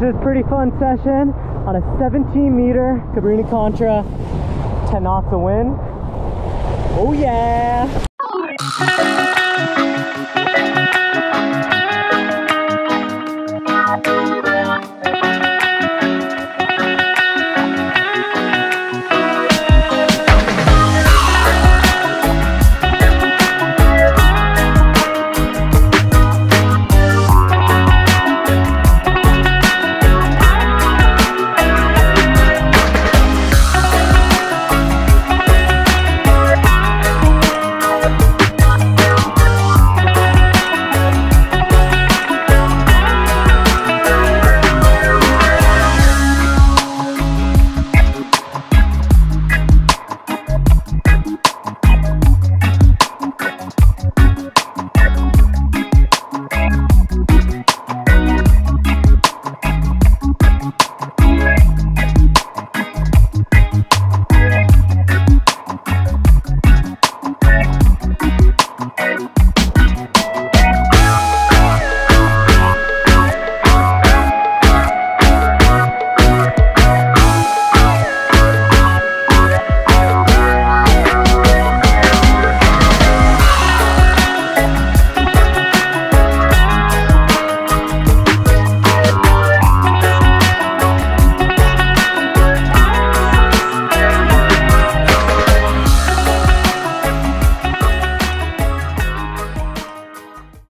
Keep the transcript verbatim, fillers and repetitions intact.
This is a pretty fun session on a seventeen meter Cabrinha Contra, ten knots of wind. Oh yeah!